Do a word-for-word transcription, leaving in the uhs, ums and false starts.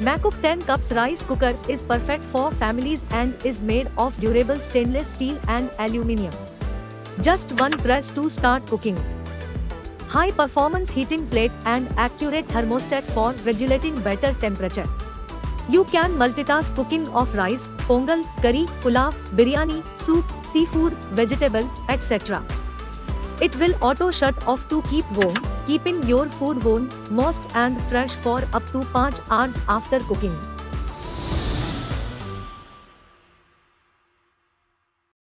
Macook ten cups rice cooker is perfect for families and is made of durable stainless steel and aluminium. Just one press to start cooking. High performance heating plate and accurate thermostat for regulating better temperature. You can multitask cooking of rice, pongal, curry, pulao, biryani, soup, seafood, vegetable, et cetera. It will auto shut off to keep warm, keeping your food warm, moist and fresh for up to five hours after cooking.